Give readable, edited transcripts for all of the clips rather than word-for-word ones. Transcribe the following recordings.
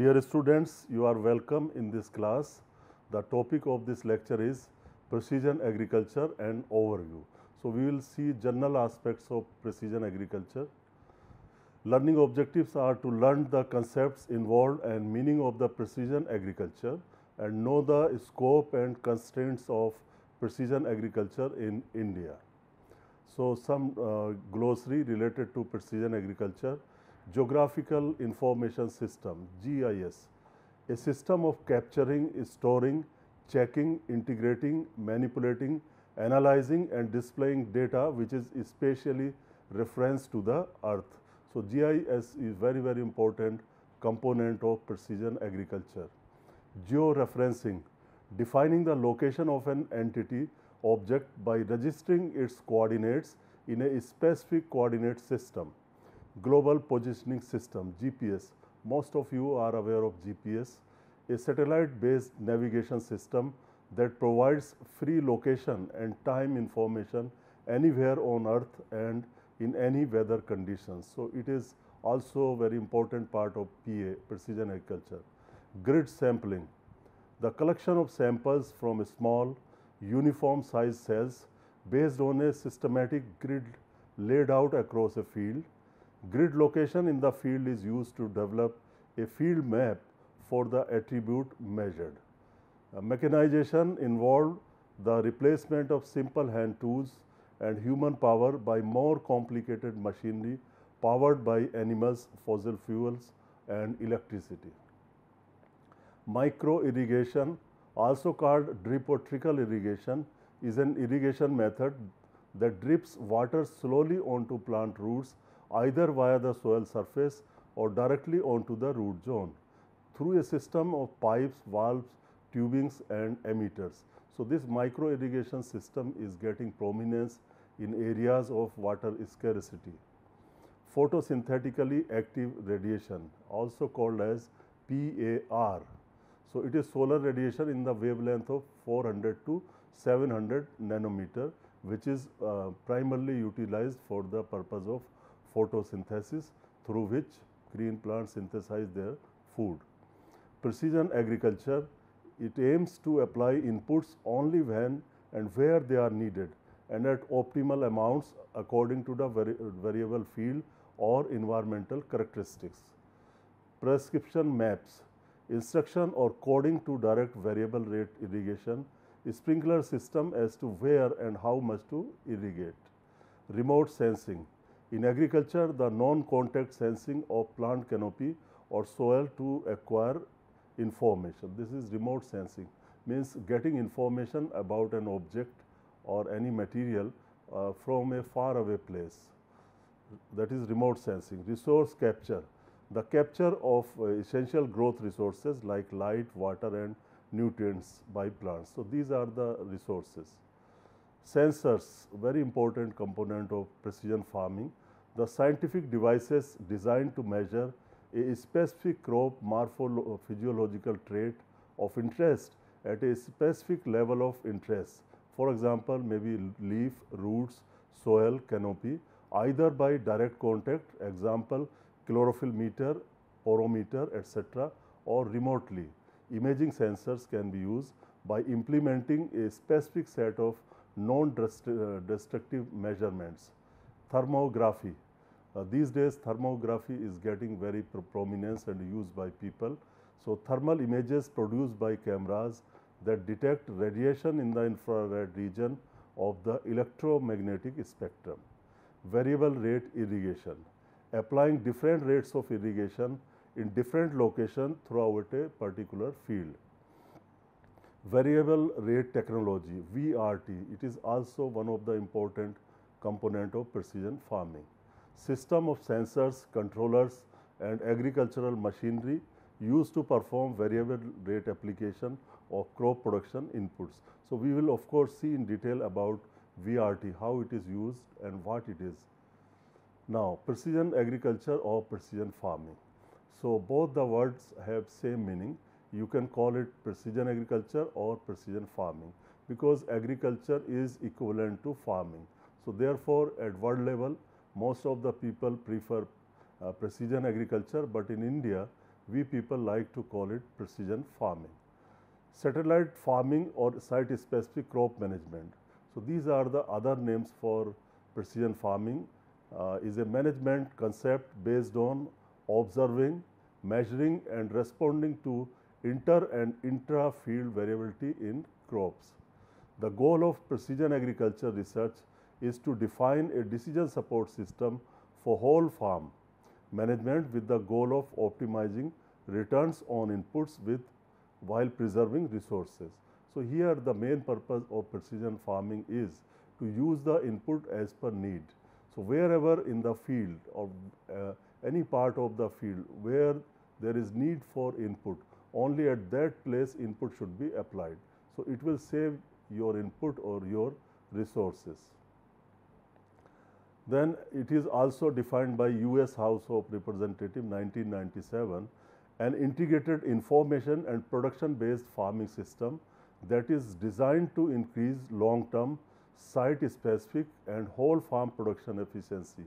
Dear students, you are welcome in this class. The topic of this lecture is Precision Agriculture and Overview. So, we will see general aspects of precision agriculture. Learning objectives are to learn the concepts involved and meaning of the precision agriculture and know the scope and constraints of precision agriculture in India. So, some glossary related to precision agriculture. Geographical Information System (GIS), a system of capturing, storing, checking, integrating, manipulating, analyzing and displaying data which is spatially referenced to the earth. So, GIS is very important component of precision agriculture. Georeferencing, defining the location of an entity object by registering its coordinates in a specific coordinate system. Global Positioning System (GPS). Most of you are aware of GPS, a satellite-based navigation system that provides free location and time information anywhere on Earth and in any weather conditions. So, it is also a very important part of PA, precision agriculture. Grid sampling, the collection of samples from small, uniform-sized cells based on a systematic grid laid out across a field. Grid location in the field is used to develop a field map for the attribute measured. Mechanization involved the replacement of simple hand tools and human power by more complicated machinery powered by animals, fossil fuels and electricity. Micro-irrigation, also called drip or trickle irrigation, is an irrigation method that drips water slowly onto plant roots either via the soil surface or directly onto the root zone through a system of pipes, valves, tubings and emitters. So, this micro irrigation system is getting prominence in areas of water scarcity. Photosynthetically active radiation, also called as PAR. So, it is solar radiation in the wavelength of 400 to 700 nanometer, which is primarily utilized for the purpose of photosynthesis, through which green plants synthesize their food. Precision agriculture, it aims to apply inputs only when and where they are needed and at optimal amounts according to the variable field or environmental characteristics. Prescription maps, instruction or coding to direct variable rate irrigation, sprinkler system as to where and how much to irrigate. Remote sensing, in agriculture, the non-contact sensing of plant canopy or soil to acquire information. This is remote sensing, means getting information about an object or any material from a far away place. That is remote sensing. Resource capture, the capture of essential growth resources like light, water and nutrients by plants. So, these are the resources. Sensors, very important component of precision farming, the scientific devices designed to measure a specific crop morphophysiological trait of interest at a specific level of interest. For example, maybe leaf, roots, soil, canopy, either by direct contact, example chlorophyll meter, porometer, etc., or remotely. Imaging sensors can be used by implementing a specific set of non-destructive measurements. Thermography, these days thermography is getting very prominence and used by people. So, thermal images produced by cameras that detect radiation in the infrared region of the electromagnetic spectrum. Variable rate irrigation, applying different rates of irrigation in different locations throughout a particular field. Variable rate technology (VRT), it is also one of the important component of precision farming. system of sensors, controllers and agricultural machinery used to perform variable rate application or crop production inputs. So, we will of course see in detail about VRT, how it is used and what it is. Now, precision agriculture or precision farming. So, both the words have same meaning. You can call it precision agriculture or precision farming because agriculture is equivalent to farming. So, therefore, at world level, most of the people prefer precision agriculture, but in India, we people like to call it precision farming. Satellite farming or site specific crop management. So, these are the other names for precision farming. Is a management concept based on observing, measuring and responding to inter and intra field variability in crops. The goal of precision agriculture research is to define a decision support system for whole farm management with the goal of optimizing returns on inputs while preserving resources. So, here the main purpose of precision farming is to use the input as per need. So, wherever in the field or any part of the field where there is need for input, only at that place input should be applied. So, it will save your input or your resources. Then it is also defined by US House of Representatives 1997, an integrated information and production based farming system that is designed to increase long term site specific and whole farm production efficiency,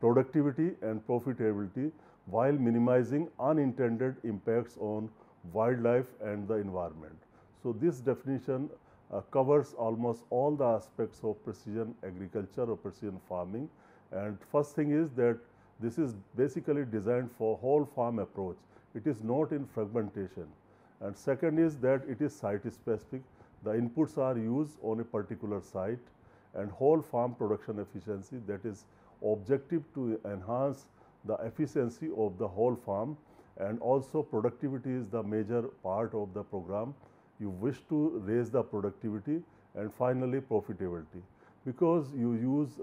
productivity and profitability while minimizing unintended impacts on wildlife and the environment. So, this definition covers almost all the aspects of precision agriculture or precision farming, and first thing is that this is basically designed for whole farm approach. It is not in fragmentation, and second is that it is site specific. The inputs are used on a particular site, and whole farm production efficiency, that is objective to enhance the efficiency of the whole farm, and also productivity is the major part of the program. You wish to raise the productivity, and finally profitability, because you use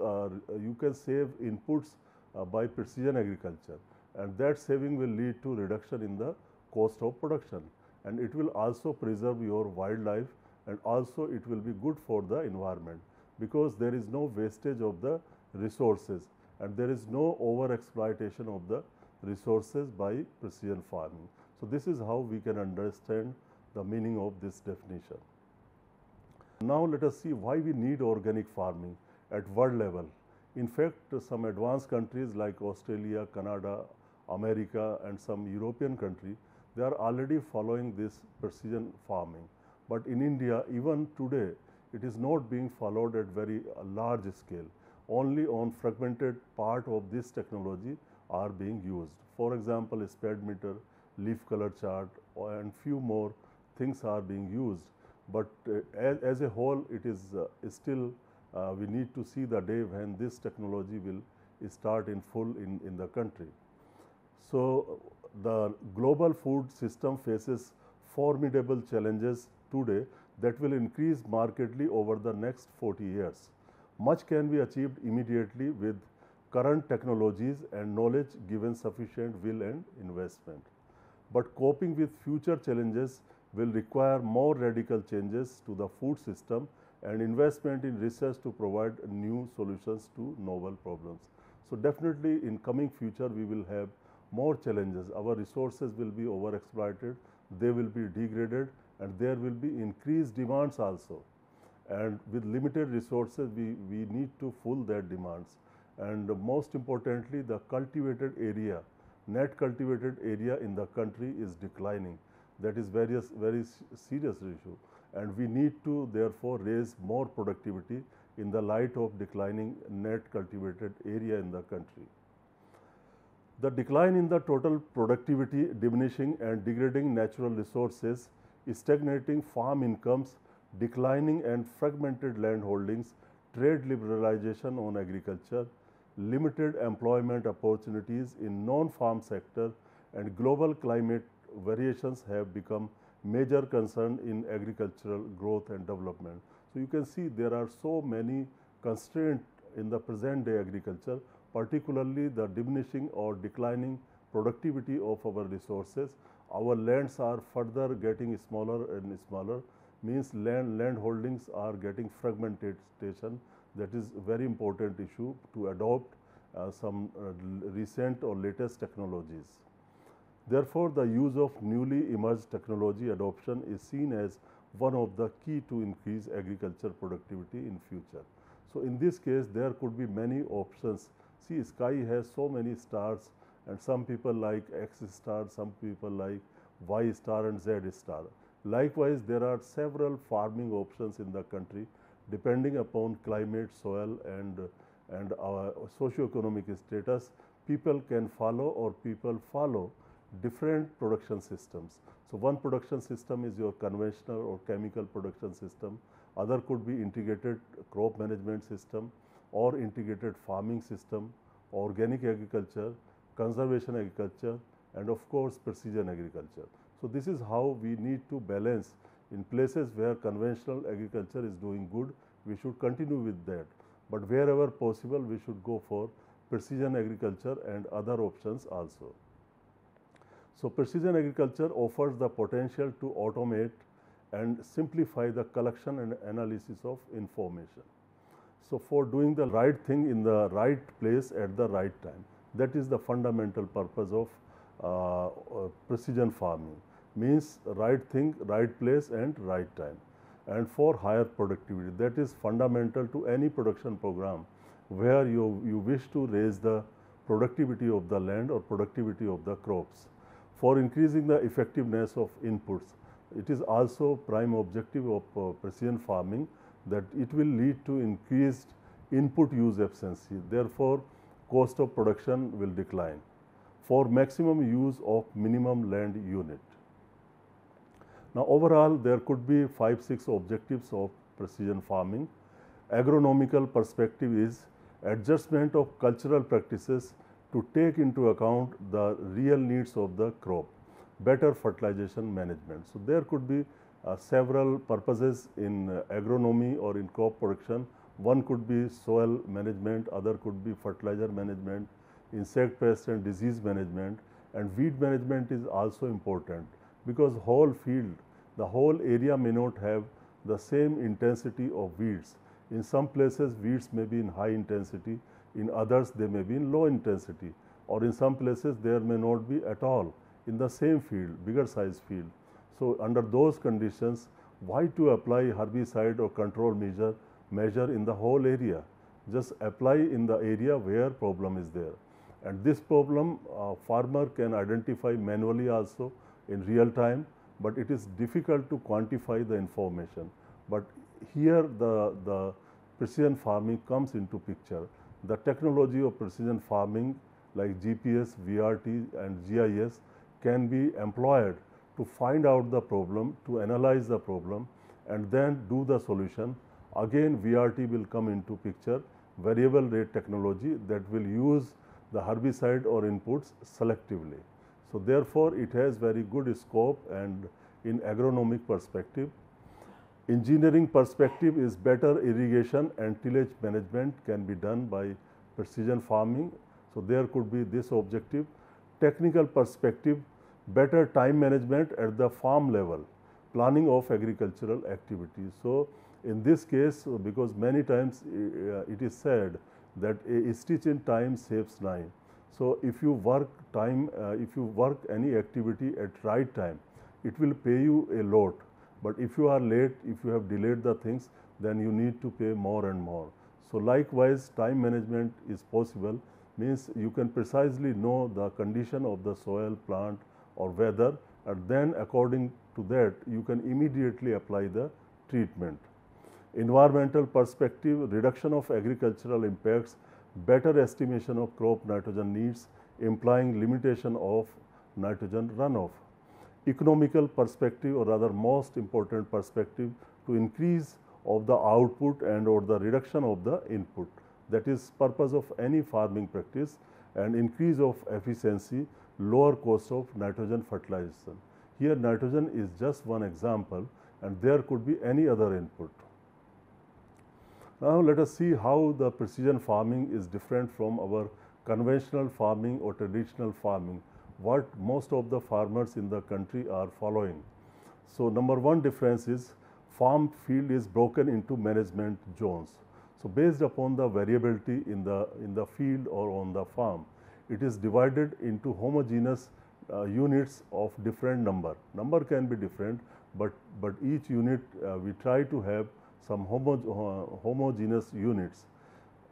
you can save inputs by precision agriculture, and that saving will lead to reduction in the cost of production, and it will also preserve your wildlife, and also it will be good for the environment because there is no wastage of the resources and there is no over exploitation of the resources by precision farming. So, this is how we can understand the meaning of this definition. Now, let us see why we need organic farming at world level. In fact, some advanced countries like Australia, Canada, America and some European countries, they are already following this precision farming. But in India, even today, it is not being followed at very large scale. Only on fragmented part of this technology are being used. For example, a spread meter, leaf color chart and few more things are being used. But as a whole, it is still we need to see the day when this technology will start in full in the country. So, the global food system faces formidable challenges today that will increase markedly over the next 40 years. Much can be achieved immediately with current technologies and knowledge given sufficient will and investment. But coping with future challenges will require more radical changes to the food system and investment in research to provide new solutions to novel problems. So, definitely in coming future, we will have more challenges. Our resources will be overexploited, they will be degraded, and there will be increased demands also. And with limited resources, we need to fill that demands. And most importantly, the cultivated area, net cultivated area in the country is declining. That is very serious issue. And we need to therefore raise more productivity in the light of declining net cultivated area in the country. The decline in the total productivity, diminishing and degrading natural resources, stagnating farm incomes, declining and fragmented land holdings, trade liberalization on agriculture, limited employment opportunities in non-farm sector and global climate variations have become major concern in agricultural growth and development. So, you can see there are so many constraints in the present day agriculture, particularly the diminishing or declining productivity of our resources. Our lands are further getting smaller and smaller, means land holdings are getting fragmentation. That is a very important issue to adopt some recent or latest technologies. Therefore, the use of newly emerged technology adoption is seen as one of the key to increase agriculture productivity in future. So, in this case, there could be many options. See, sky has so many stars, and some people like X star, some people like Y star and Z star. Likewise, there are several farming options in the country depending upon climate, soil and our socio-economic status. People can follow or people follow different production systems. So, one production system is your conventional or chemical production system, other could be integrated crop management system or integrated farming system, organic agriculture, conservation agriculture and of course precision agriculture. So, this is how we need to balance. In places where conventional agriculture is doing good, we should continue with that, but wherever possible we should go for precision agriculture and other options also. So, precision agriculture offers the potential to automate and simplify the collection and analysis of information. So, for doing the right thing in the right place at the right time, that is the fundamental purpose of precision farming, means right thing, right place and right time, and for higher productivity. That is fundamental to any production program where you wish to raise the productivity of the land or productivity of the crops. For increasing the effectiveness of inputs, it is also prime objective of precision farming that it will lead to increased input use efficiency. Therefore, cost of production will decline for maximum use of minimum land unit. Now, overall there could be 5-6 objectives of precision farming. Agronomical perspective is adjustment of cultural practices to take into account the real needs of the crop, better fertilization management. So, there could be several purposes in agronomy or in crop production. One could be soil management, other could be fertilizer management, insect pest and disease management, and weed management is also important because whole field, the whole area may not have the same intensity of weeds. In some places weeds may be in high intensity, in others they may be in low intensity, or in some places there may not be at all in the same field, bigger size field. So, under those conditions, why to apply herbicide or control measure in the whole area? Just apply in the area where problem is there, and this problem farmer can identify manually also in real time, but it is difficult to quantify the information. But here the precision farming comes into picture. The technology of precision farming like GPS, VRT and GIS can be employed to find out the problem, to analyze the problem and then do the solution. Again, VRT will come into picture, variable rate technology that will use the herbicide or inputs selectively. So, therefore, it has very good scope and in agronomic perspective. Engineering perspective is better irrigation and tillage management can be done by precision farming. So, there could be this objective. Technical perspective, better time management at the farm level, planning of agricultural activities. So, in this case, because many times it is said that a stitch in time saves 9. So, if you work any activity at right time, it will pay you a lot. But if you are late, if you have delayed the things, then you need to pay more and more. So, likewise, time management is possible, means you can precisely know the condition of the soil, plant or weather, and then according to that, you can immediately apply the treatment. Environmental perspective, reduction of agricultural impacts, better estimation of crop nitrogen needs, implying limitation of nitrogen runoff. Economical perspective, or rather most important perspective, to increase of the output and or the reduction of the input. That is purpose of any farming practice, and increase of efficiency, lower cost of nitrogen fertilization. Here nitrogen is just one example and there could be any other input. Now let us see how the precision farming is different from our conventional farming or traditional farming, what most of the farmers in the country are following. So number one difference is farm field is broken into management zones. So based upon the variability in the field or on the farm, it is divided into homogeneous units of different number. Number can be different, but each unit we try to have some homogeneous units.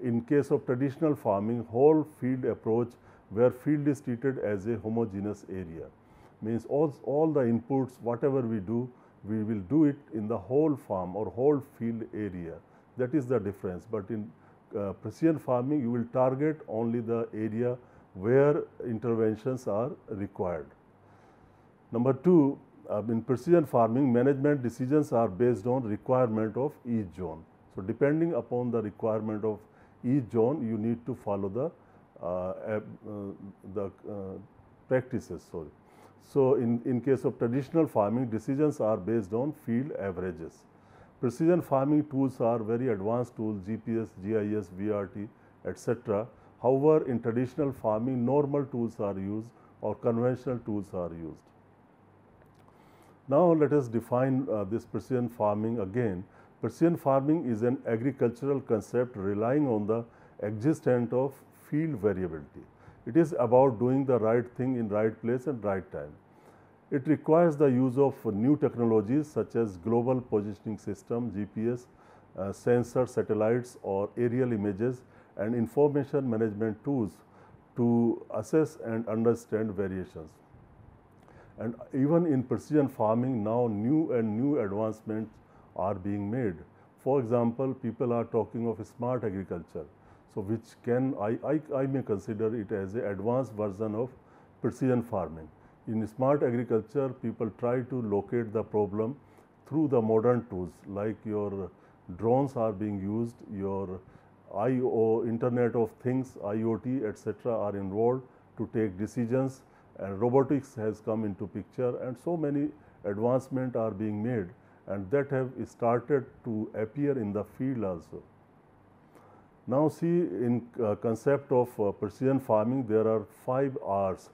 In case of traditional farming, whole field approach where field is treated as a homogeneous area. Means all the inputs, whatever we do, we will do it in the whole farm or whole field area. That is the difference. But in precision farming, you will target only the area where interventions are required. Number two, in precision farming, management decisions are based on requirement of each zone. So depending upon the requirement of each zone, you need to follow the practices. So in case of traditional farming, decisions are based on field averages. Precision farming tools are very advanced tools, GPS, GIS, VRT, etc. However, in traditional farming, normal tools are used or conventional tools are used. Now let us define this precision farming again. Precision farming is an agricultural concept relying on the existence of field variability. It is about doing the right thing in right place and right time. It requires the use of new technologies such as global positioning system, GPS, sensor satellites or aerial images and information management tools to assess and understand variations. And even in precision farming now new advancements are being made. For example, people are talking of smart agriculture. So which can, I may consider it as an advanced version of precision farming. In smart agriculture, people try to locate the problem through the modern tools like your drones are being used, your IO, Internet of Things, IoT, etc. are involved to take decisions, and robotics has come into picture, and so many advancements are being made and that have started to appear in the field also. Now see, in concept of precision farming, there are 5 R's.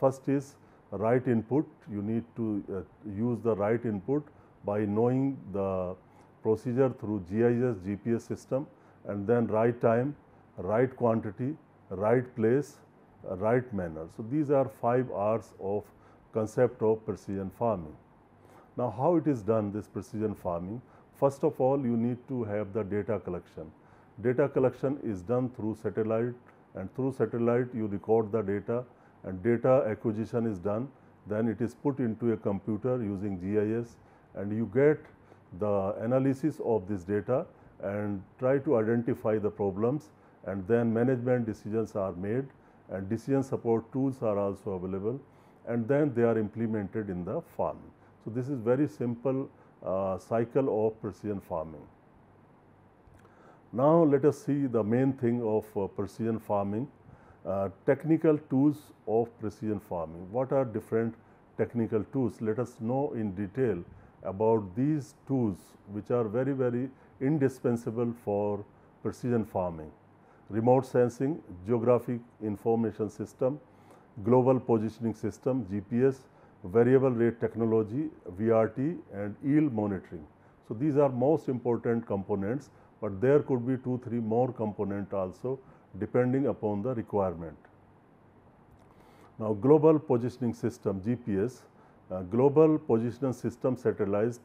First is right input. You need to use the right input by knowing the procedure through GIS, GPS system, and then right time, right quantity, right place, right manner. So these are 5 R's of concept of precision farming. Now how it is done, this precision farming? First of all, you need to have the data collection. Data collection is done through satellite, and through satellite you record the data, and data acquisition is done. Then it is put into a computer using GIS, and you get the analysis of this data and try to identify the problems, and then management decisions are made, and decision support tools are also available, and then they are implemented in the farm. So this is very simple cycle of precision farming. Now let us see the main thing of precision farming, technical tools of precision farming. What are different technical tools? Let us know in detail about these tools which are very, very indispensable for precision farming. Remote sensing, geographic information system, global positioning system, GPS, variable rate technology, VRT, and yield monitoring. So these are most important components, but there could be 2-3 more components also depending upon the requirement. Now global positioning system, GPS, global positioning system satellites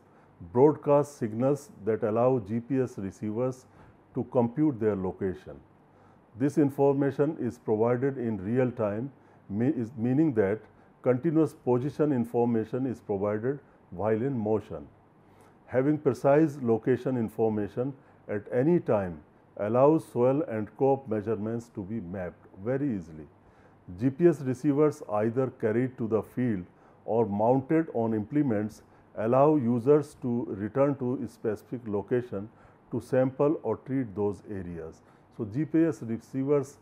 broadcast signals that allow GPS receivers to compute their location. This information is provided in real time, meaning that continuous position information is provided while in motion. Having precise location information at any time allows soil and crop measurements to be mapped very easily. GPS receivers, either carried to the field or mounted on implements, allow users to return to a specific location to sample or treat those areas. So GPS receivers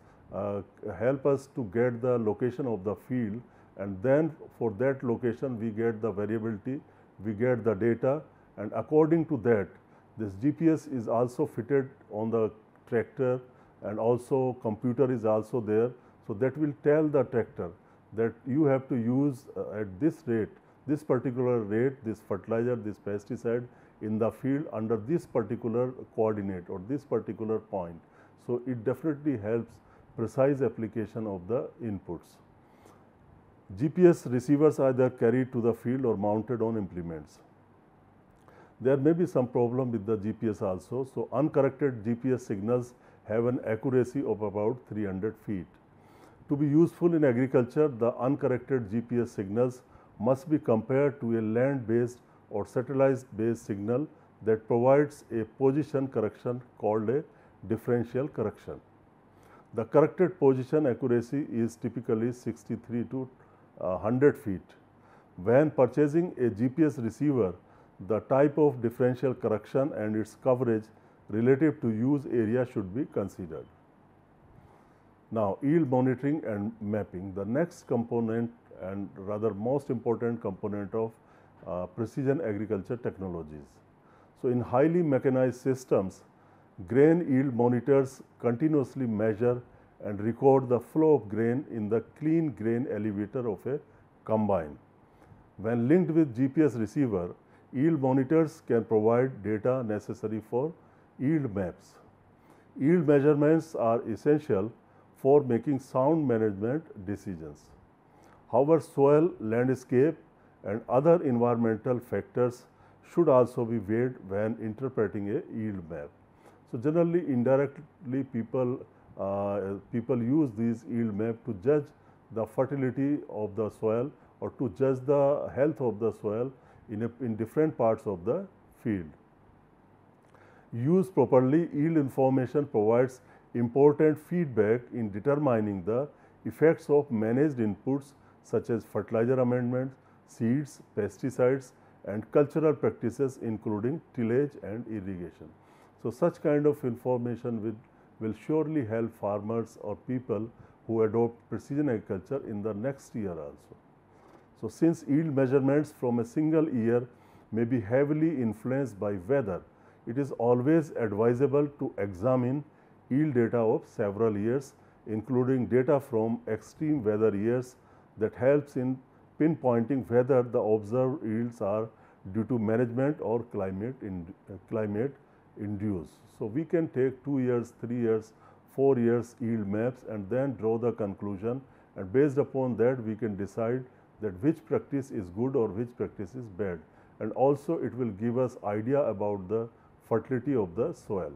help us to get the location of the field, and then for that location we get the variability, we get the data, and according to that This GPS is also fitted on the tractor, and also computer is also there. So that will tell the tractor that you have to use at this rate, this particular rate, this fertilizer, this pesticide in the field under this particular coordinate or this particular point. So it definitely helps precise application of the inputs. GPS receivers are either carried to the field or mounted on implements. There may be some problem with the GPS also. So uncorrected GPS signals have an accuracy of about 300 feet. To be useful in agriculture, the uncorrected GPS signals must be compared to a land-based or satellite-based signal that provides a position correction called a differential correction. The corrected position accuracy is typically 63 to 100 feet. When purchasing a GPS receiver, the type of differential correction and its coverage relative to use area should be considered. Now, yield monitoring and mapping, the next component and rather most important component of precision agriculture technologies. So, in highly mechanized systems, grain yield monitors continuously measure and record the flow of grain in the clean grain elevator of a combine. When linked with GPS receiver, yield monitors can provide data necessary for yield maps. Yield measurements are essential for making sound management decisions. However, soil, landscape and other environmental factors should also be weighed when interpreting a yield map. So generally, indirectly people use these yield map to judge the fertility of the soil or to judge the health of the soil in different parts of the field. Used properly, yield information provides important feedback in determining the effects of managed inputs such as fertilizer amendments, seeds, pesticides and cultural practices including tillage and irrigation. So such kind of information will surely help farmers or people who adopt precision agriculture in the next year also. So since yield measurements from a single year may be heavily influenced by weather, it is always advisable to examine yield data of several years, including data from extreme weather years, that helps in pinpointing whether the observed yields are due to management or climate induced. So we can take 2 years, 3 years, 4 years yield maps and then draw the conclusion, and based upon that we can decide that which practice is good or which practice is bad, and also it will give us idea about the fertility of the soil.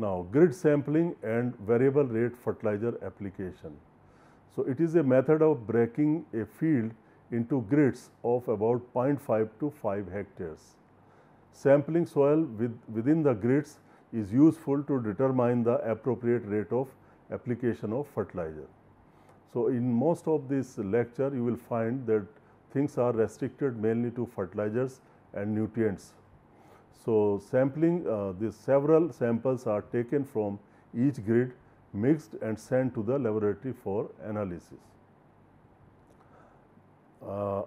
Now, grid sampling and variable rate fertilizer application. So it is a method of breaking a field into grids of about 0.5 to 5 hectares. Sampling soil within the grids is useful to determine the appropriate rate of application of fertilizer. So in most of this lecture, you will find that things are restricted mainly to fertilizers and nutrients. So sampling, these several samples are taken from each grid, mixed and sent to the laboratory for analysis.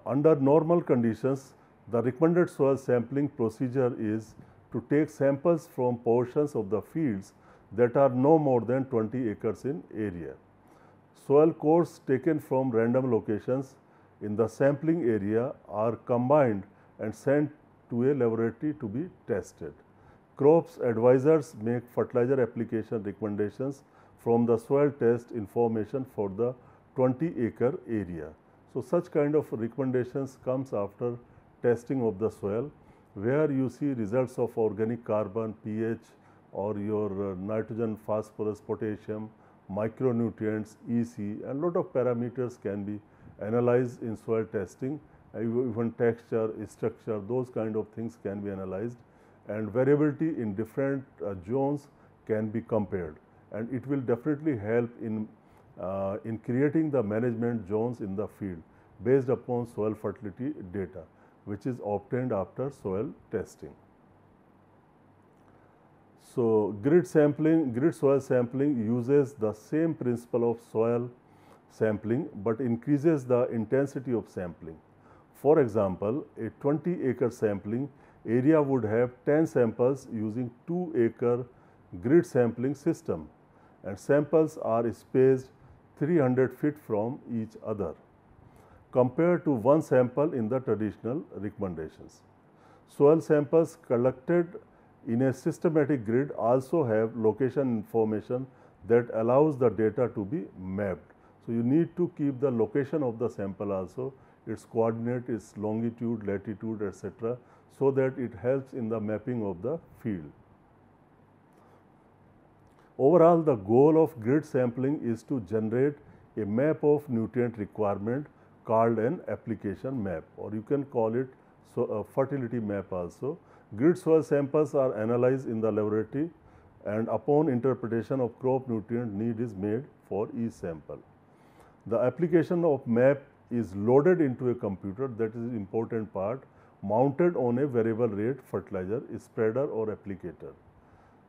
Under normal conditions, the recommended soil sampling procedure is to take samples from portions of the fields that are no more than 20 acres in area. Soil cores taken from random locations in the sampling area are combined and sent to a laboratory to be tested. Crops advisors make fertilizer application recommendations from the soil test information for the 20-acre area. So such kind of recommendations comes after testing of the soil, where you see results of organic carbon, pH, or your nitrogen, phosphorus, potassium, micronutrients, EC, and lot of parameters can be analyzed in soil testing. Even texture, structure, those kind of things can be analyzed, and variability in different zones can be compared, and it will definitely help in creating the management zones in the field based upon soil fertility data, which is obtained after soil testing. So grid soil sampling uses the same principle of soil sampling but increases the intensity of sampling. For example, a 20-acre sampling area would have 10 samples using 2-acre grid sampling system, and samples are spaced 300 feet from each other compared to one sample in the traditional recommendations. Soil samples collected in a systematic grid also have location information that allows the data to be mapped. So, you need to keep the location of the sample also, its coordinate, its longitude, latitude, etc., so that it helps in the mapping of the field. Overall, the goal of grid sampling is to generate a map of nutrient requirement called an application map, or you can call it a fertility map also. Grid soil samples are analyzed in the laboratory, and upon interpretation of crop nutrient need is made for each sample. The application of map is loaded into a computer, that is the important part, mounted on a variable rate fertilizer spreader or applicator.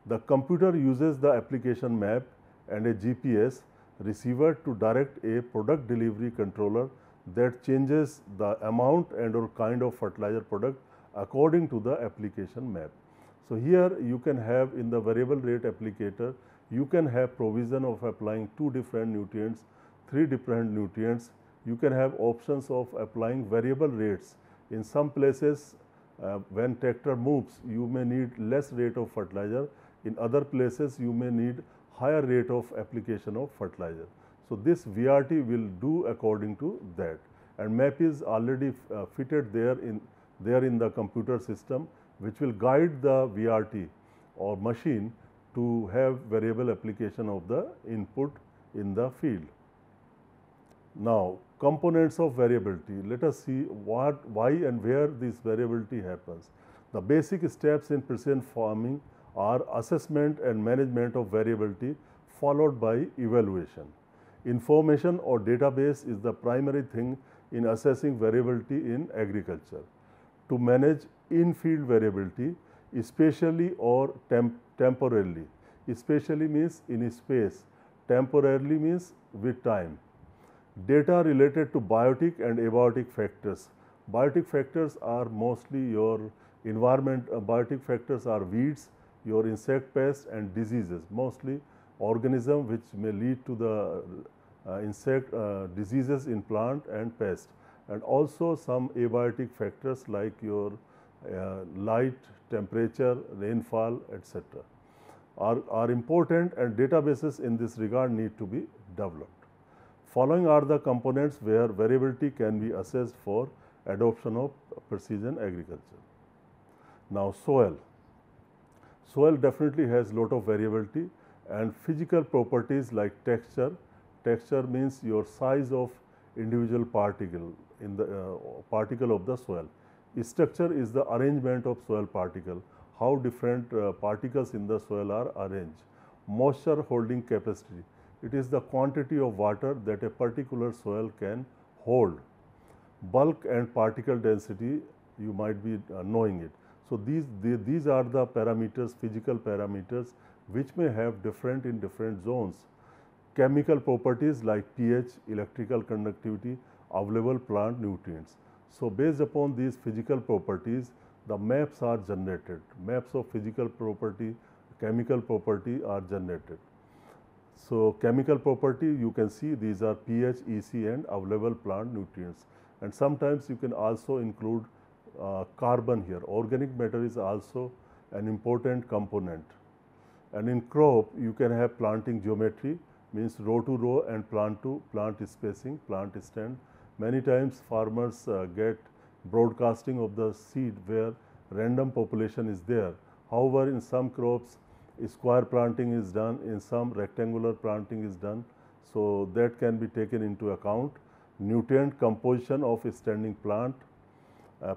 The computer uses the application map and a GPS receiver to direct a product delivery controller that changes the amount and or kind of fertilizer product according to the application map. So, here you can have in the variable rate applicator, you can have provision of applying 2 different nutrients, 3 different nutrients. You can have options of applying variable rates. In some places when tractor moves, you may need less rate of fertilizer. In other places, you may need higher rate of application of fertilizer. So, this VRT will do according to that, and map is already fitted there in the computer system, which will guide the VRT or machine to have variable application of the input in the field. Now, components of variability. Let us see what, why and where this variability happens. The basic steps in precision farming are assessment and management of variability, followed by evaluation. Information or database is the primary thing in assessing variability in agriculture. To manage in-field variability, spatially or temporally. Spatially means in space, temporally means with time. Data related to biotic and abiotic factors. Biotic factors are mostly your environment, biotic factors are weeds, your insect pests and diseases, mostly organism which may lead to the insect diseases in plant and pest, and also some abiotic factors like your light, temperature, rainfall, etc. are important, and databases in this regard need to be developed. Following are the components where variability can be assessed for adoption of precision agriculture. Now, soil. Soil definitely has lot of variability, and physical properties like texture. Texture means your size of individual particle in the particle of the soil. Structure is the arrangement of soil particle, how different particles in the soil are arranged. Moisture holding capacity. It is the quantity of water that a particular soil can hold. Bulk and particle density, you might be knowing it. So, these are the parameters, physical parameters, which may have different in different zones. Chemical properties like pH, electrical conductivity, available plant nutrients. So, based upon these physical properties, the maps are generated. Maps of physical property, chemical property are generated. So, chemical property, you can see these are pH, EC and available plant nutrients, and sometimes you can also include carbon here. Organic matter is also an important component. And in crop, you can have planting geometry, means row to row and plant to plant spacing, plant stand. Many times farmers get broadcasting of the seed where random population is there. However, in some crops, square planting is done, in some rectangular planting is done. So, that can be taken into account. Nutrient composition of a standing plant,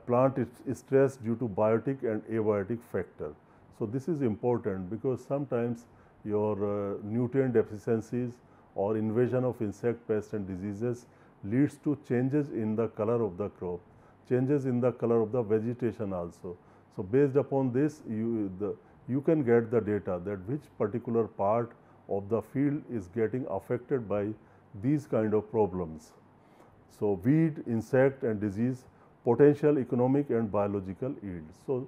plant is stressed due to biotic and abiotic factor. So, this is important because sometimes your nutrient deficiencies or invasion of insect pests and diseases leads to changes in the color of the crop, changes in the color of the vegetation also. So, based upon this, you can get the data that which particular part of the field is getting affected by these kind of problems. So, weed, insect and disease, potential economic and biological yield. So,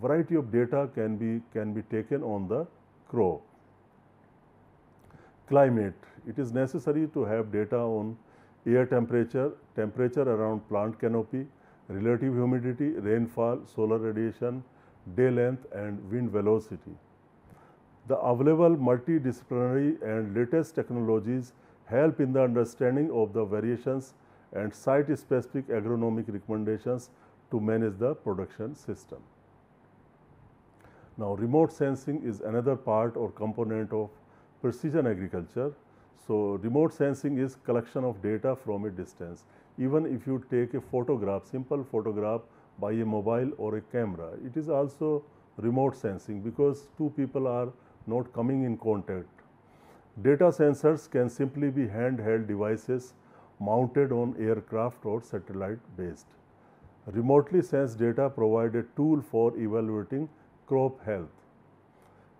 variety of data can be taken on the crop. Climate, it is necessary to have data on air temperature, temperature around plant canopy, relative humidity, rainfall, solar radiation, day length and wind velocity. The available multidisciplinary and latest technologies help in the understanding of the variations and site specific agronomic recommendations to manage the production system. Now, remote sensing is another part or component of precision agriculture. So, remote sensing is collection of data from a distance. Even if you take a photograph, simple photograph by a mobile or a camera, it is also remote sensing because two people are not coming in contact. Data sensors can simply be handheld devices mounted on aircraft or satellite based. Remotely sensed data provide a tool for evaluating crop health.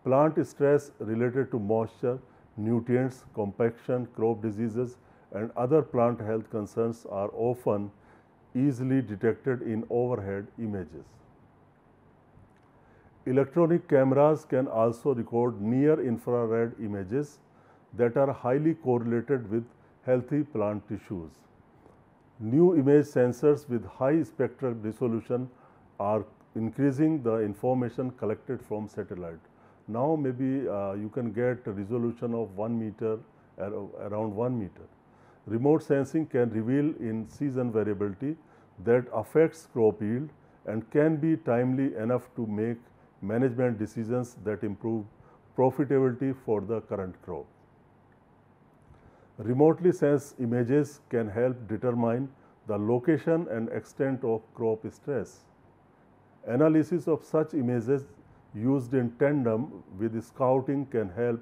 Plant stress related to moisture, nutrients, compaction, crop diseases and other plant health concerns are often easily detected in overhead images. Electronic cameras can also record near infrared images that are highly correlated with healthy plant tissues. New image sensors with high spectral resolution are increasing the information collected from satellite. Now maybe you can get a resolution of 1 meter, around 1 meter. Remote sensing can reveal in season variability that affects crop yield and can be timely enough to make management decisions that improve profitability for the current crop. Remotely sensed images can help determine the location and extent of crop stress. Analysis of such images used in tandem with scouting can help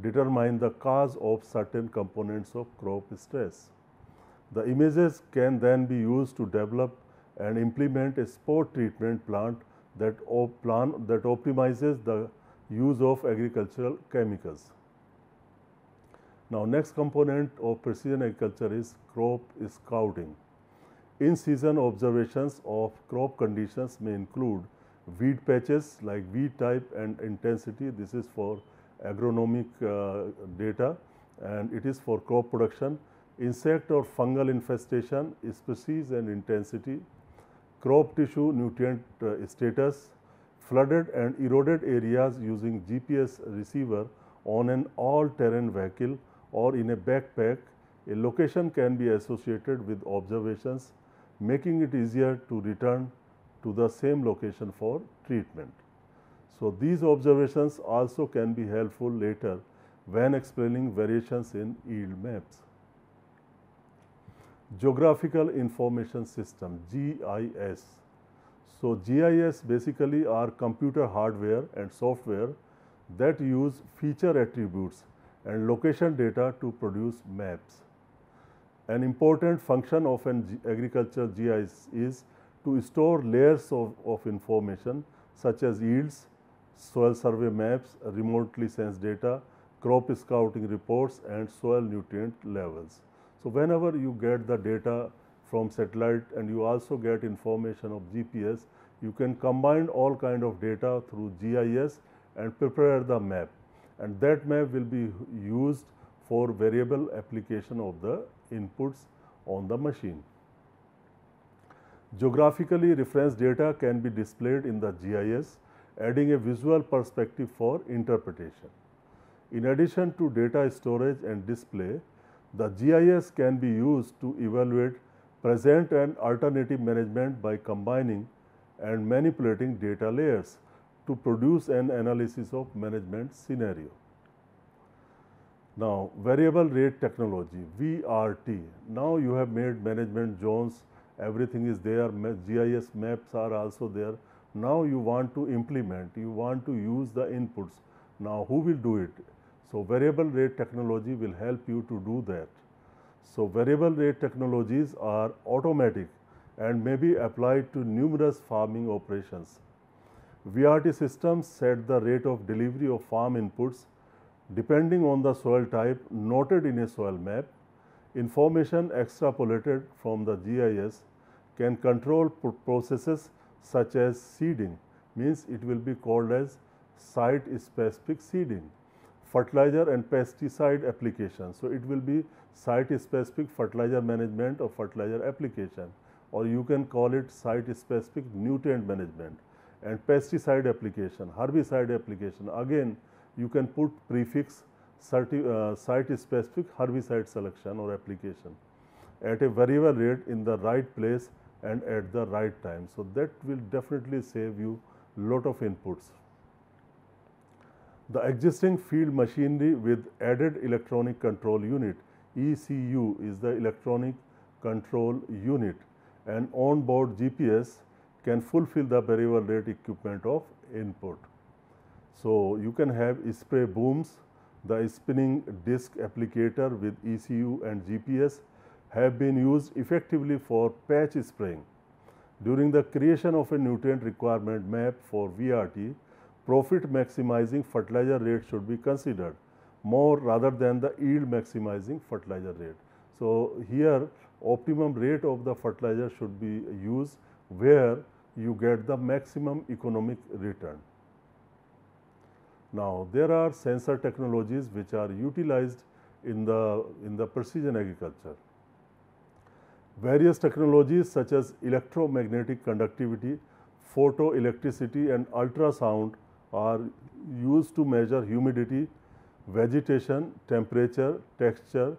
determine the cause of certain components of crop stress. The images can then be used to develop and implement a spot treatment plan that optimizes the use of agricultural chemicals. Now, next component of precision agriculture is crop scouting. In-season observations of crop conditions may include weed patches like weed type and intensity. This is for agronomic data and it is for crop production, insect or fungal infestation, species and intensity, crop tissue nutrient status, flooded and eroded areas using GPS receiver on an all-terrain vehicle or in a backpack. A location can be associated with observations, making it easier to return to the same location for treatment. So, these observations also can be helpful later when explaining variations in yield maps. Geographical Information System, GIS. So, GIS basically are computer hardware and software that use feature attributes and location data to produce maps. An important function of an agricultural GIS is to store layers of information such as yields, soil survey maps, remotely sensed data, crop scouting reports and soil nutrient levels. So, whenever you get the data from satellite and you also get information of GPS, you can combine all kind of data through GIS and prepare the map, and that map will be used for variable application of the inputs on the machine. Geographically referenced data can be displayed in the GIS, adding a visual perspective for interpretation. In addition to data storage and display, the GIS can be used to evaluate present and alternative management by combining and manipulating data layers to produce an analysis of management scenario. Now, variable rate technology, VRT. Now you have made management zones, everything is there, GIS maps are also there. Now you want to implement, you want to use the inputs. Now who will do it? So, variable rate technology will help you to do that. So, variable rate technologies are automatic and may be applied to numerous farming operations. VRT systems set the rate of delivery of farm inputs depending on the soil type noted in a soil map. Information extrapolated from the GIS can control processes such as seeding, means it will be called as site specific seeding. Fertilizer and pesticide application, so it will be site specific fertilizer management or fertilizer application, or you can call it site specific nutrient management. And pesticide application, herbicide application, again you can put prefix site specific herbicide selection or application at a variable rate in the right place and at the right time. So that will definitely save you lot of inputs. The existing field machinery with added electronic control unit, ECU is the electronic control unit, and onboard GPS can fulfill the variable rate equipment of input. So you can have spray booms, the spinning disc applicator with ECU and GPS have been used effectively for patch spraying. During the creation of a nutrient requirement map for VRT, profit maximizing fertilizer rate should be considered more rather than the yield maximizing fertilizer rate. So here optimum rate of the fertilizer should be used where you get the maximum economic return. Now there are sensor technologies which are utilized in the precision agriculture. Various technologies such as electromagnetic conductivity, photoelectricity and ultrasound are used to measure humidity, vegetation, temperature, texture,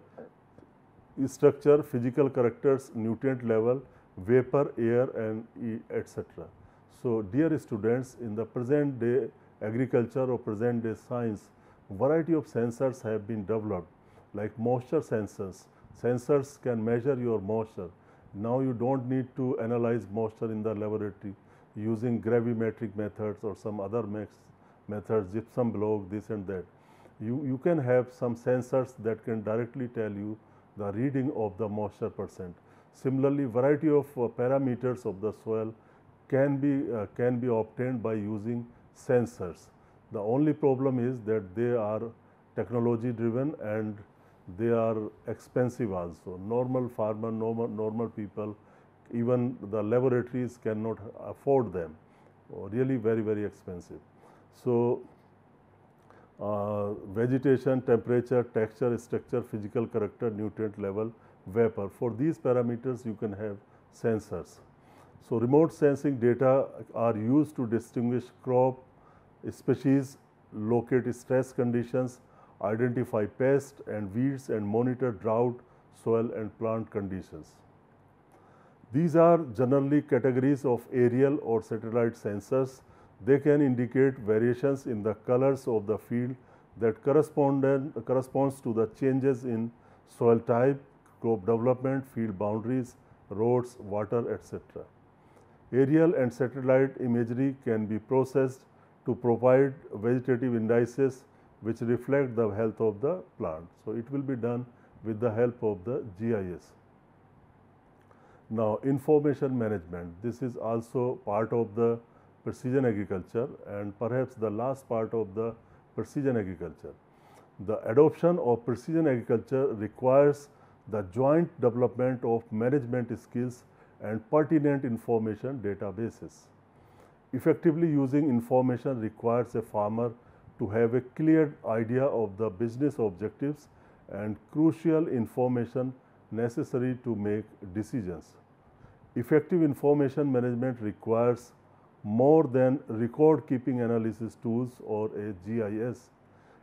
structure, physical characters, nutrient level, vapor, air and etc. So dear students, in the present day agriculture or present day science, variety of sensors have been developed like moisture sensors. Sensors can measure your moisture. Now you don't need to analyze moisture in the laboratory using gravimetric methods or some other methods, gypsum block, this and that. You can have some sensors that can directly tell you the reading of the moisture percent. Similarly, variety of parameters of the soil can be obtained by using sensors. The only problem is that they are technology driven and they are expensive also. Normal farmer, normal people, even the laboratories cannot afford them, really very expensive. So vegetation, temperature, texture, structure, physical character, nutrient level, vapor, for these parameters you can have sensors. So remote sensing data are used to distinguish crop species, locate stress conditions, identify pests and weeds, and monitor drought, soil and plant conditions. These are generally categories of aerial or satellite sensors. They can indicate variations in the colors of the field that corresponds to the changes in soil type, crop development, field boundaries, roads, water, etc. Aerial and satellite imagery can be processed to provide vegetative indices which reflect the health of the plant. So it will be done with the help of the GIS. Now information management, this is also part of the precision agriculture and perhaps the last part of the precision agriculture. The adoption of precision agriculture requires the joint development of management skills and pertinent information databases. Effectively using information requires a farmer to have a clear idea of the business objectives and crucial information necessary to make decisions. Effective information management requires more than record keeping analysis tools or a GIS.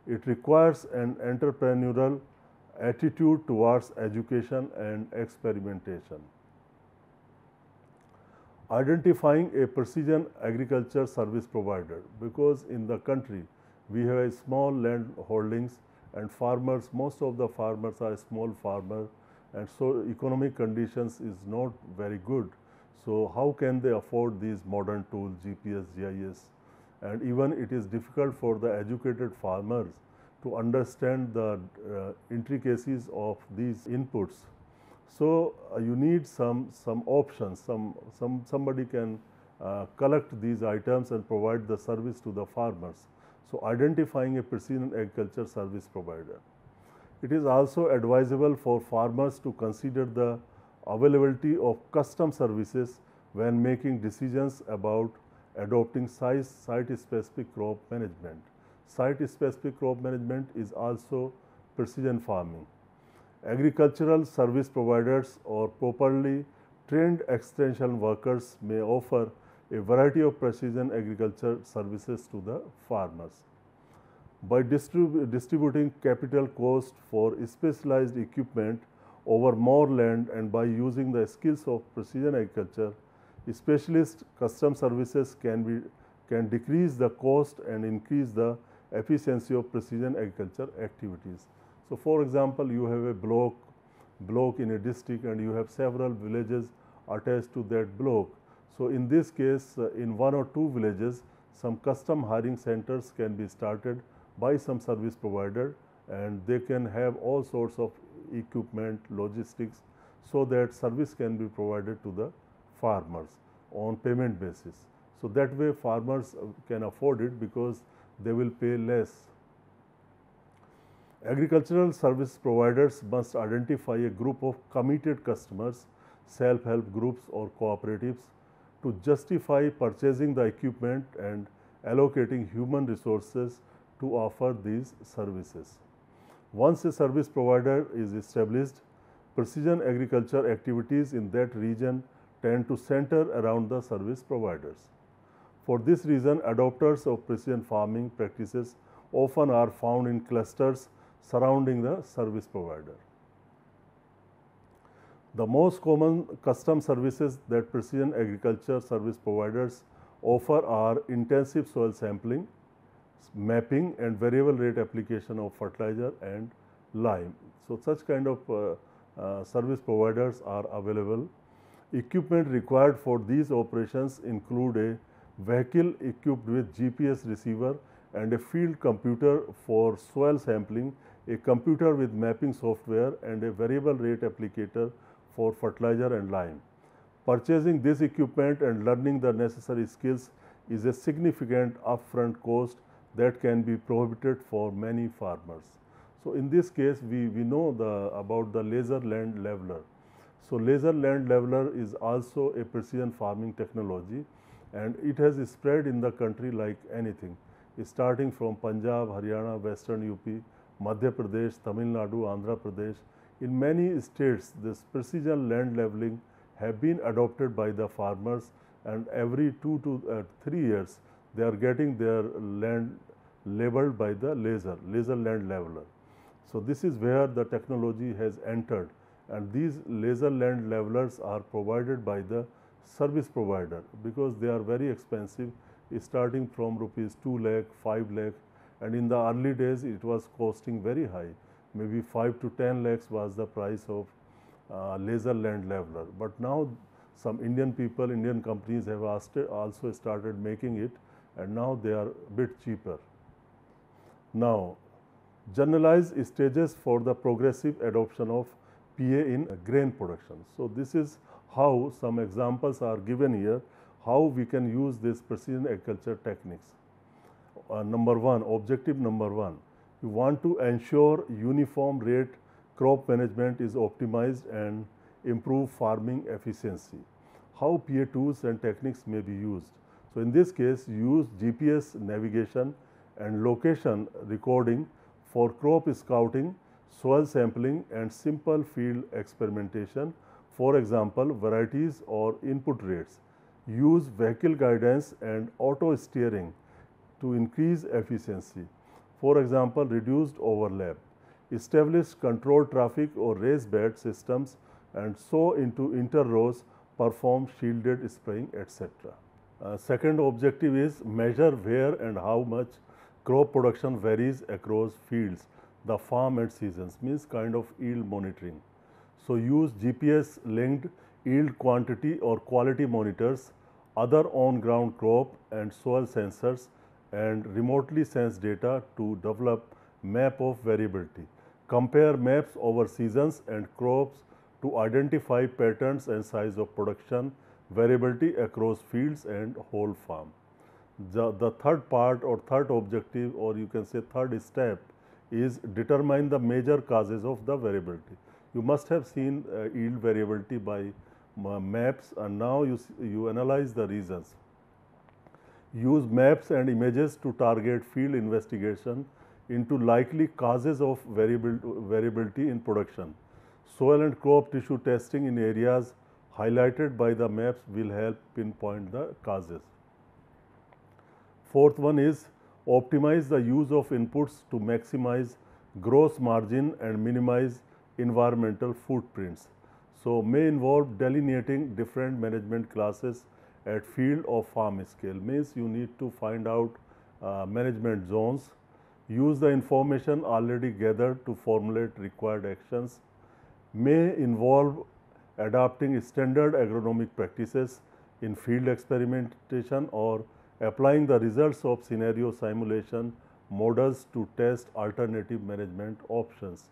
It requires an entrepreneurial attitude towards education and experimentation. Identifying a precision agriculture service provider, because in the country we have a small land holdings and farmers, most of the farmers are small farmers, and so economic conditions is not very good. So how can they afford these modern tools, GPS, GIS? And even it is difficult for the educated farmers to understand the intricacies of these inputs. So you need some options, somebody can collect these items and provide the service to the farmers. So identifying a precision agriculture service provider. It is also advisable for farmers to consider the availability of custom services when making decisions about adopting site-specific crop management. Site-specific crop management is also precision farming. Agricultural service providers or properly trained extension workers may offer a variety of precision agriculture services to the farmers. By distributing capital cost for specialized equipment over more land and by using the skills of precision agriculture, specialist custom services can decrease the cost and increase the efficiency of precision agriculture activities. So, for example, you have a block in a district and you have several villages attached to that block. So, in this case, in one or two villages, some custom hiring centers can be started by some service provider and they can have all sorts of equipment, logistics, so that service can be provided to the farmers on payment basis. So, that way farmers can afford it because they will pay less. Agricultural service providers must identify a group of committed customers, self-help groups or cooperatives, to justify purchasing the equipment and allocating human resources to offer these services. Once a service provider is established, precision agriculture activities in that region tend to center around the service providers. For this reason, adopters of precision farming practices often are found in clusters surrounding the service provider. The most common custom services that precision agriculture service providers offer are intensive soil sampling, mapping and variable rate application of fertilizer and lime. So, such kind of service providers are available. Equipment required for these operations include a vehicle equipped with GPS receiver and a field computer for soil sampling, a computer with mapping software and a variable rate applicator for fertilizer and lime. Purchasing this equipment and learning the necessary skills is a significant upfront cost that can be prohibited for many farmers. So, in this case we know about the laser land leveler. So, laser land leveler is also a precision farming technology and it has spread in the country like anything, starting from Punjab, Haryana, Western UP, Madhya Pradesh, Tamil Nadu, Andhra Pradesh. In many states, this precision land leveling have been adopted by the farmers and every 2 to 3 years they are getting their land leveled by the laser land leveler. So, this is where the technology has entered and these laser land levelers are provided by the service provider because they are very expensive, starting from rupees 2 lakh, 5 lakh and in the early days it was costing very high, maybe 5 to 10 lakhs was the price of laser land leveler. But now some Indian companies have also started making it and now they are a bit cheaper. Now, generalize stages for the progressive adoption of PA in grain production. So, this is how some examples are given here, how we can use this precision agriculture techniques. Objective number 1, you want to ensure uniform rate crop management is optimized and improve farming efficiency. How PA tools and techniques may be used? So, in this case use GPS navigation and location recording for crop scouting, soil sampling and simple field experimentation, for example, varieties or input rates. Use vehicle guidance and auto steering to increase efficiency, for example, reduced overlap. Establish controlled traffic or raised bed systems and sow into interrows, perform shielded spraying, etc. Second objective is measure where and how much crop production varies across fields, the farm and seasons, means kind of yield monitoring. So, use GPS linked yield quantity or quality monitors, other on ground crop and soil sensors and remotely sensed data to develop map of variability. Compare maps over seasons and crops to identify patterns and size of production variability across fields and whole farm. The third part or third objective or you can say third step is determine the major causes of the variability. You must have seen yield variability by maps and now you analyze the reasons. use maps and images to target field investigation into likely causes of variability in production. Soil and crop tissue testing in areas highlighted by the maps will help pinpoint the causes. Fourth one is optimize the use of inputs to maximize gross margin and minimize environmental footprints. So, may involve delineating different management classes at field or farm scale. Means you need to find out management zones, use the information already gathered to formulate required actions, may involve adopting standard agronomic practices in field experimentation or applying the results of scenario simulation models to test alternative management options.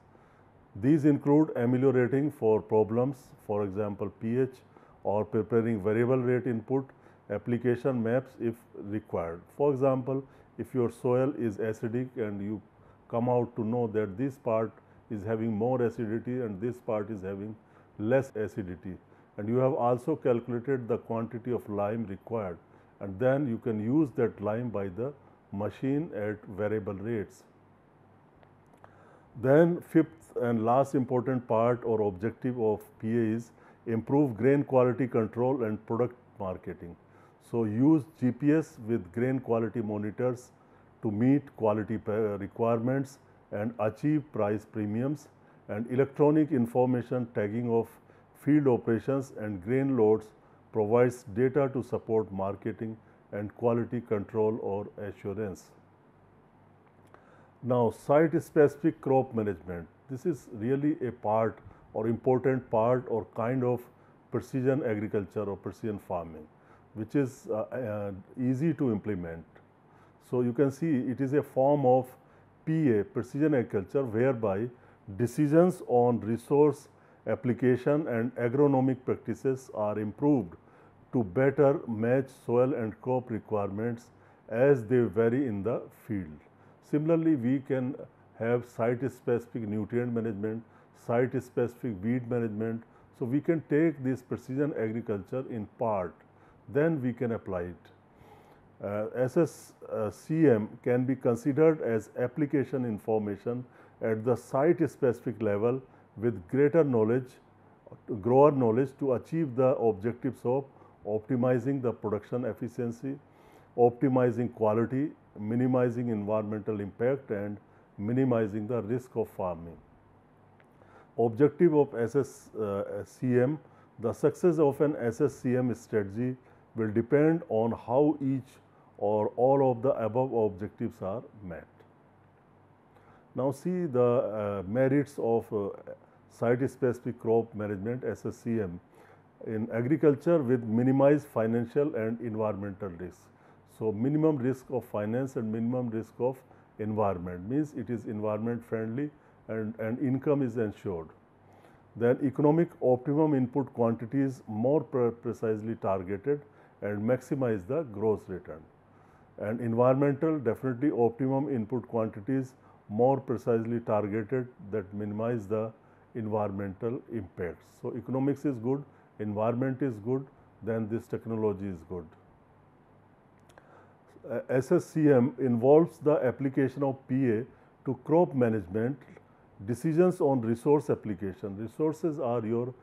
These include ameliorating for problems, for example, pH, or preparing variable rate input application maps if required. For example, if your soil is acidic and you come out to know that this part is having more acidity and this part is having less acidity, and you have also calculated the quantity of lime required, and then you can use that lime by the machine at variable rates. Then fifth and last important part or objective of PA is improve grain quality control and product marketing. So, use GPS with grain quality monitors to meet quality requirements and achieve price premiums, and electronic information tagging of field operations and grain loads provides data to support marketing and quality control or assurance. Now, site specific crop management. This is really a part or important part or kind of precision agriculture or precision farming, which is easy to implement. So, you can see it is a form of PA, precision agriculture, whereby decisions on resource application and agronomic practices are improved to better match soil and crop requirements as they vary in the field. Similarly, we can have site-specific nutrient management, site-specific weed management. So, we can take this precision agriculture in part, then we can apply it. SSCM can be considered as application information at the site-specific level with greater knowledge, grower knowledge, to achieve the objectives of optimizing the production efficiency, optimizing quality, minimizing environmental impact, and minimizing the risk of farming. Objective of SSCM. The success of an SSCM strategy will depend on how each or all of the above objectives are met. Now, see the merits of site-specific crop management SSCM in agriculture with minimized financial and environmental risk. So, minimum risk of finance and minimum risk of environment, means it is environment friendly and income is ensured. Then economic optimum input quantities more precisely targeted and maximize the gross return. And environmental, definitely optimum input quantities more precisely targeted that minimize the environmental impacts. So, economics is good, environment is good, then this technology is good. SSCM involves the application of PA to crop management, decisions on resource application. Resources are your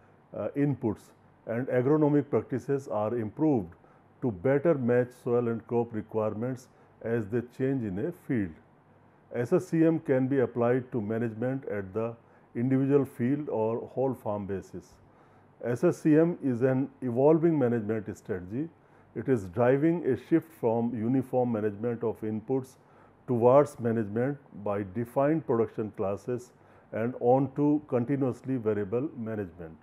inputs, and agronomic practices are improved to better match soil and crop requirements as they change in a field. SSCM can be applied to management at the individual field or whole farm basis. SSCM is an evolving management strategy. It is driving a shift from uniform management of inputs towards management by defined production classes and on to continuously variable management.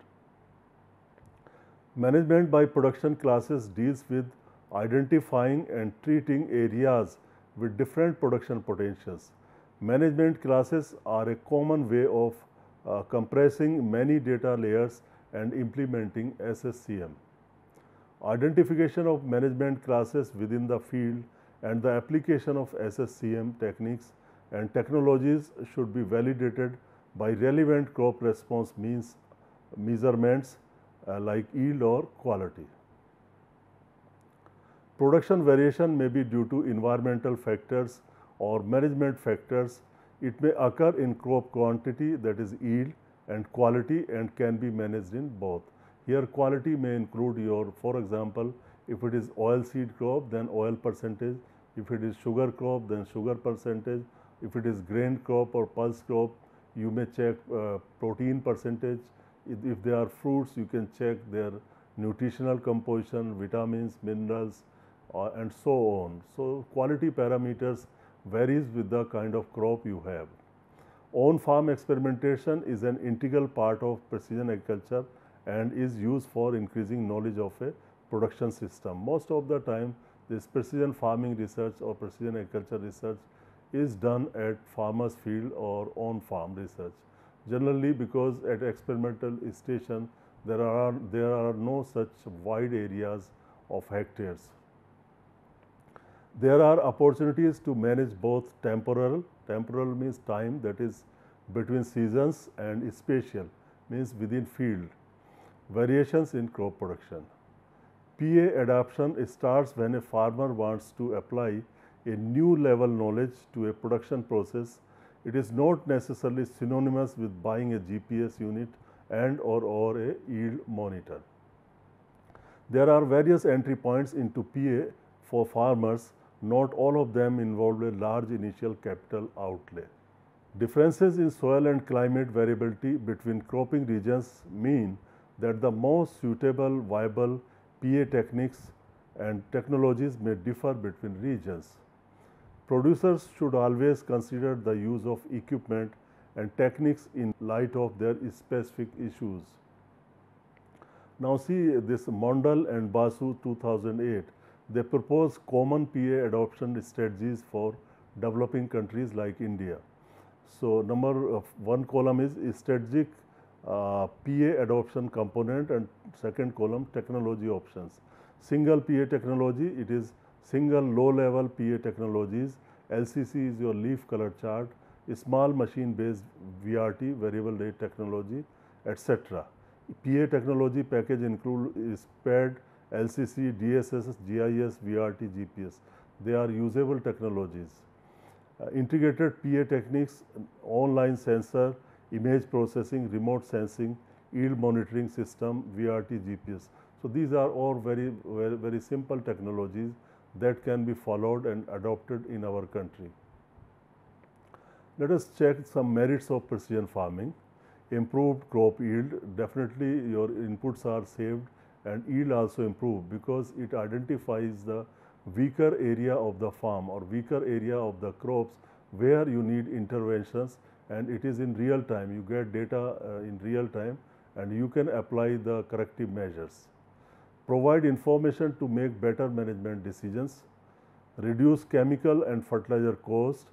Management by production classes deals with identifying and treating areas with different production potentials. Management classes are a common way of compressing many data layers and implementing SSCM. Identification of management classes within the field and the application of SSCM techniques and technologies should be validated by relevant crop response means measurements like yield or quality. Production variation may be due to environmental factors or management factors. It may occur in crop quantity, that is yield, and quality, and can be managed in both. Here quality may include your, for example, if it is oil seed crop, then oil percentage, if it is sugar crop, then sugar percentage, if it is grain crop or pulse crop, you may check protein percentage. If they are fruits, you can check their nutritional composition, vitamins, minerals, and so on. So quality parameters varies with the kind of crop you have. On-farm experimentation is an integral part of precision agriculture and is used for increasing knowledge of a production system. Most of the time, this precision farming research or precision agriculture research is done at farmers' field or on-farm research. Generally, because at experimental station there are no such wide areas of hectares. There are opportunities to manage both temporal means time, that is between seasons, and spatial means within field, variations in crop production. PA adaptation starts when a farmer wants to apply a new level knowledge to a production process. It is not necessarily synonymous with buying a GPS unit and or a yield monitor. There are various entry points into PA for farmers. Not all of them involve a large initial capital outlay. Differences in soil and climate variability between cropping regions mean that the most suitable viable PA techniques and technologies may differ between regions. Producers should always consider the use of equipment and techniques in light of their specific issues. Now see this Mondal and Basu 2008. They propose common PA adoption strategies for developing countries like India. So number one column is strategic PA adoption component, and second column technology options. Single PA technology, it is single low level PA technologies. LCC is your leaf color chart, small machine based VRT, variable rate technology, etc. PA technology package include SPAD, LCC, DSS, GIS, VRT, GPS. They are usable technologies. Integrated PA techniques, online sensor, image processing, remote sensing, yield monitoring system, VRT, GPS. So these are all very, very simple technologies that can be followed and adopted in our country. Let us check some merits of precision farming. Improved crop yield, definitely your inputs are saved and yield also improved, because it identifies the weaker area of the farm or weaker area of the crops where you need interventions, and it is in real time. You get data in real time and you can apply the corrective measures. Provide information to make better management decisions. Reduce chemical and fertilizer cost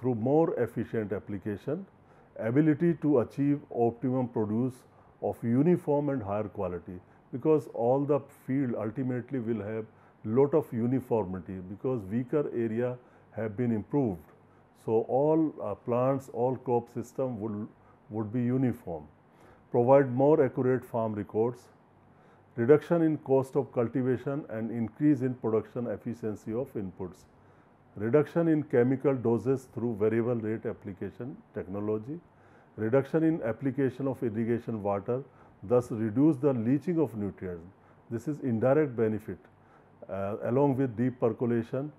through more efficient application. Ability to achieve optimum produce of uniform and higher quality, because all the field ultimately will have lot of uniformity, because weaker area have been improved. So all plants, all crop system would be uniform. Provide more accurate farm records. Reduction in cost of cultivation and increase in production efficiency of inputs. Reduction in chemical doses through variable rate application technology. Reduction in application of irrigation water, thus reduce the leaching of nutrients. This is indirect benefit, along with deep percolation,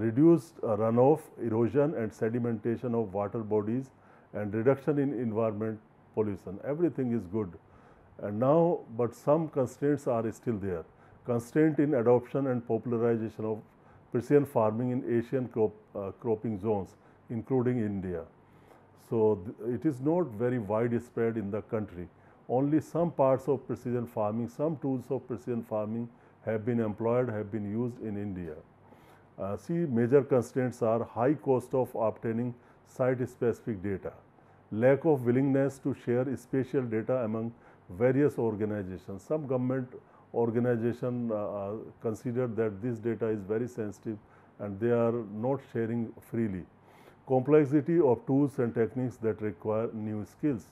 reduced runoff, erosion and sedimentation of water bodies, and reduction in environment pollution. Everything is good. And now, but some constraints are still there. Constraint in adoption and popularization of precision farming in Asian cropping zones, including India. So it is not very widespread in the country. Only some parts of precision farming, some tools of precision farming have been employed, have been used in India. See, major constraints are high cost of obtaining site-specific data, lack of willingness to share spatial data among various organizations. Some government organization consider that this data is very sensitive and they are not sharing freely. Complexity of tools and techniques that require new skills.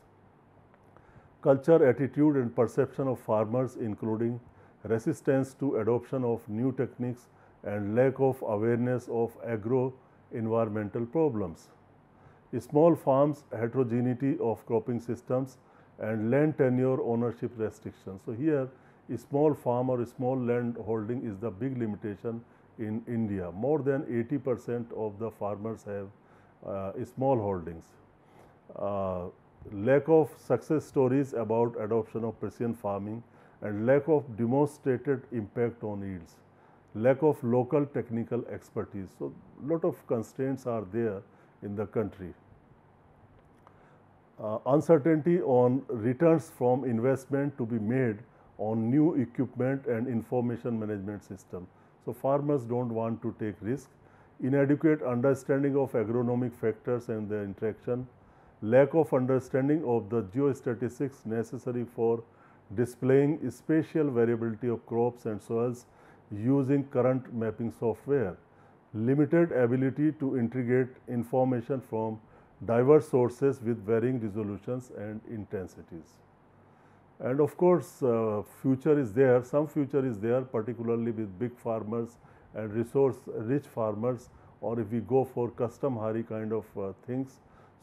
Culture, attitude and perception of farmers, including resistance to adoption of new techniques and lack of awareness of agro-environmental problems. Small farms, heterogeneity of cropping systems, and land tenure ownership restrictions. So here, a small farm or a small land holding is the big limitation in India. More than 80% of the farmers have small holdings. Lack of success stories about adoption of precision farming and lack of demonstrated impact on yields. Lack of local technical expertise. So, lot of constraints are there in the country. Uncertainty on returns from investment to be made on new equipment and information management system. So, farmers don't want to take risk. Inadequate understanding of agronomic factors and their interaction. Lack of understanding of the geostatistics necessary for displaying spatial variability of crops and soils using current mapping software. Limited ability to integrate information from diverse sources with varying resolutions and intensities. And of course, future is there, some future is there, particularly with big farmers and resource rich farmers, or if we go for custom hari kind of things.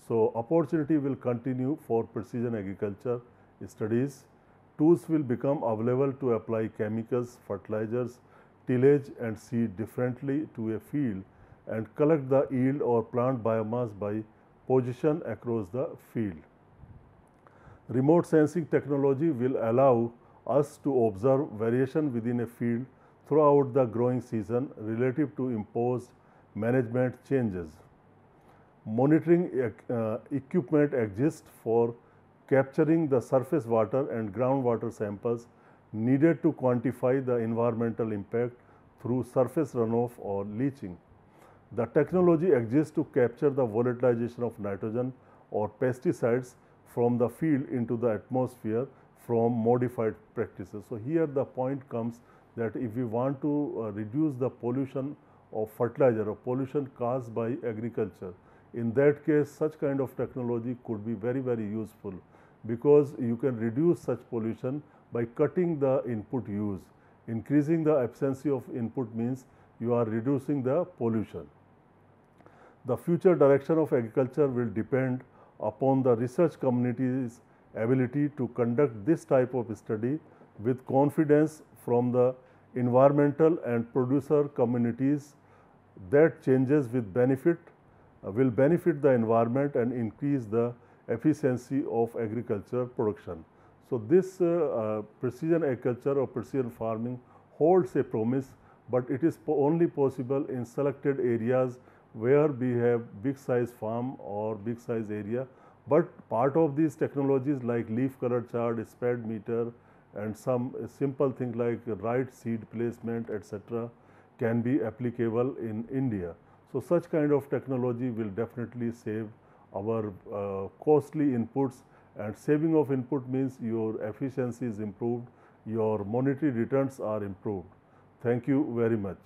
So, opportunity will continue for precision agriculture studies. Tools will become available to apply chemicals, fertilizers, tillage and seed differently to a field and collect the yield or plant biomass by position across the field. Remote sensing technology will allow us to observe variation within a field throughout the growing season relative to imposed management changes. Monitoring equipment exists for capturing the surface water and groundwater samples needed to quantify the environmental impact through surface runoff or leaching. The technology exists to capture the volatilization of nitrogen or pesticides from the field into the atmosphere from modified practices. So, here the point comes that if we want to reduce the pollution of fertilizer or pollution caused by agriculture, in that case such kind of technology could be very, very useful, because you can reduce such pollution by cutting the input use. Increasing the absence of input means you are reducing the pollution. The future direction of agriculture will depend upon the research community's ability to conduct this type of study with confidence from the environmental and producer communities that changes with benefit will benefit the environment and increase the efficiency of agriculture production. So, this precision agriculture or precision farming holds a promise, but it is only possible in selected areas where we have big size farm or big size area. But part of these technologies like leaf color chart, spread meter and some simple things like right seed placement, etc., can be applicable in India. So, such kind of technology will definitely save our costly inputs, and saving of input means your efficiency is improved, your monetary returns are improved. Thank you very much.